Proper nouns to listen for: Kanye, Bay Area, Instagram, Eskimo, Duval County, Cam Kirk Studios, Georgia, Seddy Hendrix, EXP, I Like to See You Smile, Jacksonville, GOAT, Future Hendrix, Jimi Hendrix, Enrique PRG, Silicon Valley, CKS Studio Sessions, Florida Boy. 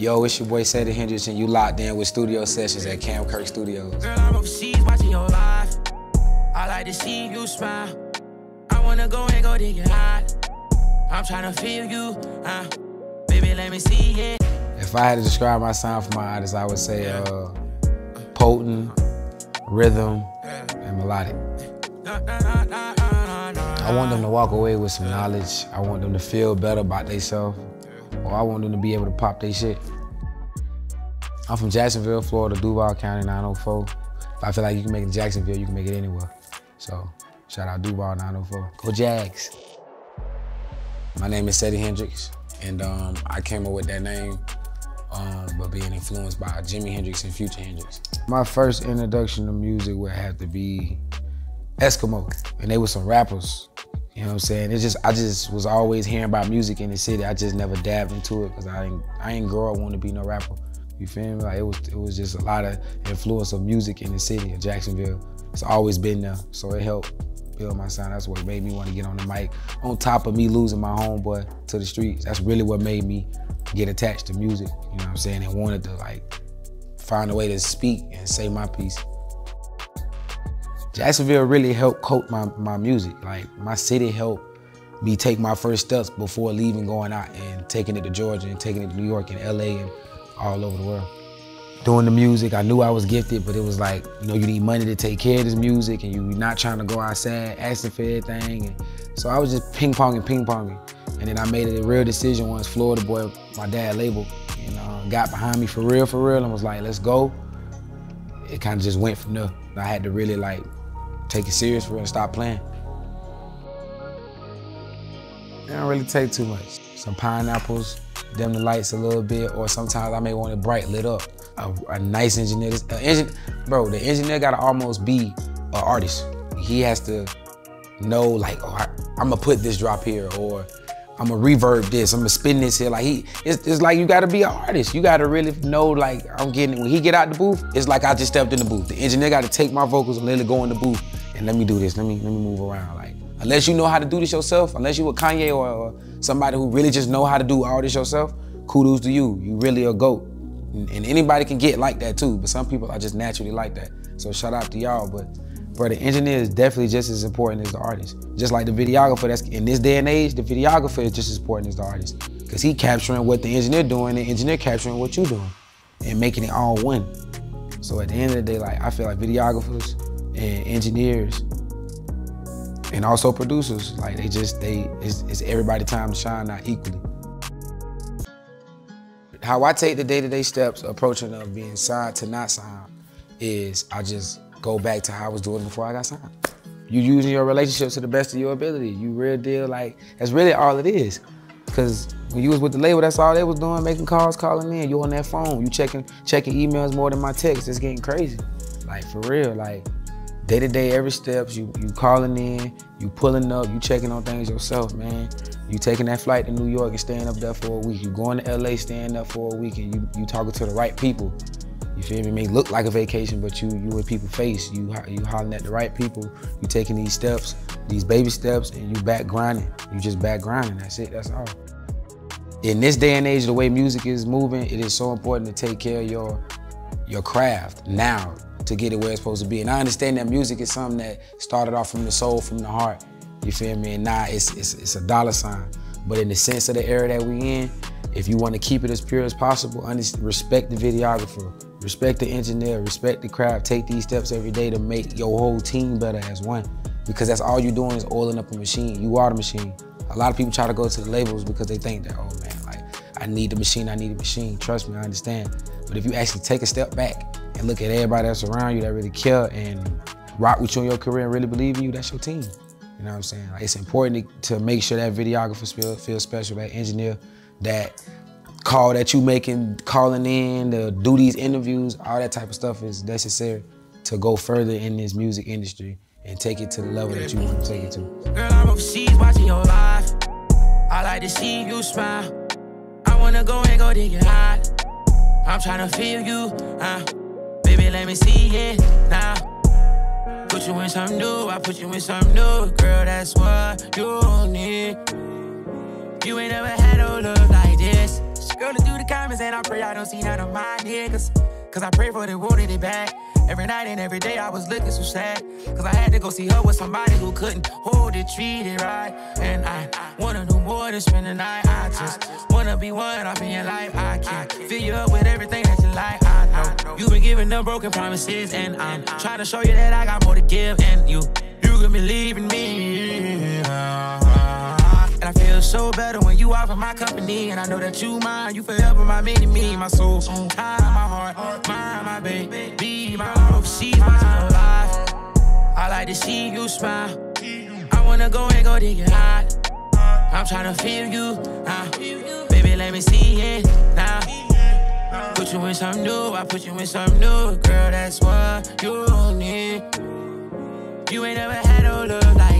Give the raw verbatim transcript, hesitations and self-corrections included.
Yo, it's your boy Seddy Hendrix, and you locked in with Studio Sessions at Cam Kirk Studios. Girl, I'm overseas watching your life. I like to see you smile. I wanna go and go dig your heart. I'm trying to feel you, uh, baby, let me see it. If I had to describe my sound for my artists, I would say uh, potent, rhythm, and melodic. I want them to walk away with some knowledge. I want them to feel better about themselves. Or I want them to be able to pop their shit. I'm from Jacksonville, Florida, Duval County, nine oh four. If I feel like you can make it in Jacksonville, you can make it anywhere. So, shout out Duval nine oh four. Go Jags! My name is Seddy Hendrix, and um, I came up with that name um, by being influenced by Jimi Hendrix and Future Hendrix. My first introduction to music would have to be Eskimo, and they were some rappers. You know what I'm saying? It's just, I just was always hearing about music in the city. I just never dabbed into it because I ain't, I ain't grow up wanting to be no rapper. You feel me? Like it was, it was just a lot of influence of music in the city of Jacksonville. It's always been there, so it helped build my sound. That's what made me want to get on the mic. On top of me losing my homeboy to the streets, that's really what made me get attached to music. You know what I'm saying? And wanted to like find a way to speak and say my piece. Jacksonville really helped coat my, my music. Like, my city helped me take my first steps before leaving, going out and taking it to Georgia and taking it to New York and L A and all over the world. Doing the music, I knew I was gifted, but it was like, you know, you need money to take care of this music and you're not trying to go outside asking for everything. And so I was just ping-ponging, ping-ponging. And then I made a real decision once Florida Boy, my dad label, and uh, got behind me for real, for real, and was like, let's go. It kind of just went from there. I had to really like, take it serious for real and stop playing. It don't really take too much. Some pineapples, dim the lights a little bit, or sometimes I may want it bright lit up. A, a nice engineer, a engin bro, the engineer gotta almost be an artist. He has to know like, oh, I, I'm gonna put this drop here, or I'm gonna reverb this, I'm gonna spin this here. Like he, it's, it's like you gotta be an artist. You gotta really know like, I'm getting it. When he get out the booth, it's like I just stepped in the booth. The engineer gotta take my vocals and let it go in the booth. And let me do this, let me let me move around. Like, unless you know how to do this yourself, unless you with Kanye or, or somebody who really just know how to do all this yourself, kudos to you, you really a GOAT. And, and anybody can get like that too, but some people are just naturally like that. So shout out to y'all, but bro, the engineer is definitely just as important as the artist. Just like the videographer, that's in this day and age, the videographer is just as important as the artist. Cause he capturing what the engineer doing, the engineer capturing what you doing, and making it all one. So at the end of the day, like I feel like videographers, and engineers, and also producers. Like they just, they it's, it's everybody's time to shine out equally. How I take the day-to-day steps approaching of being signed to not signed is I just go back to how I was doing before I got signed. You using your relationships to the best of your ability. You real deal, like, that's really all it is. Because when you was with the label, that's all they was doing, making calls, calling in. You on that phone, you checking, checking emails more than my texts. It's getting crazy. Like, for real, like, day to day, every steps, you, you calling in, you pulling up, you checking on things yourself, man. You taking that flight to New York and staying up there for a week. You going to L A, staying up for a week, and you, you talking to the right people. You feel me? It may look like a vacation, but you you in people's face. You, you hollering at the right people. You taking these steps, these baby steps, and you back grinding. You just back grinding, that's it, that's all. In this day and age, the way music is moving, it is so important to take care of your, your craft now, to get it where it's supposed to be. And I understand that music is something that started off from the soul, from the heart. You feel me? And nah, it's, it's, it's a dollar sign. But in the sense of the era that we in, if you want to keep it as pure as possible, respect the videographer, respect the engineer, respect the craft, take these steps every day to make your whole team better as one. Because that's all you're doing is oiling up a machine. You are the machine. A lot of people try to go to the labels because they think that, oh man, like, I need the machine, I need the machine. Trust me, I understand. But if you actually take a step back and look at everybody that's around you that really care and rock with you in your career and really believe in you, that's your team. You know what I'm saying? Like, it's important to make sure that videographer feel, feel special, that engineer, that call that you making, calling in, to do these interviews, all that type of stuff is necessary to go further in this music industry and take it to the level that you want to take it to. Girl, I'm overseas watching your life. I like to see you smile. I wanna go and go dig your heart. I'm trying to feel you, uh. Baby, let me see it now. Put you in something new, I put you in something new. Girl, that's what you need. You ain't never had no love like this. Scrolling through the comments and I pray I don't see none of my niggas. Cause I pray for the world and it back. Every night and every day I was looking so sad. Cause I had to go see her with somebody who couldn't hold it, treat it right. And I, I wanna do more than spend the night. I just wanna be one off in your life. I can't fill you up with everything that you like. I know you've been giving them broken promises, and I'm trying to show you that I got more to give. And you, you can believe in me. I feel so better when you offer my company. And I know that you mine, you forever my mini-me. My soul's on high, my heart, mine, my baby. Be my love, she's my life. I like to see you smile. I wanna go and go dig it hot. I'm tryna feel you, nah. Baby, let me see it, now. Nah. Put you in something new, I put you in something new. Girl, that's what you need. You ain't never had no love like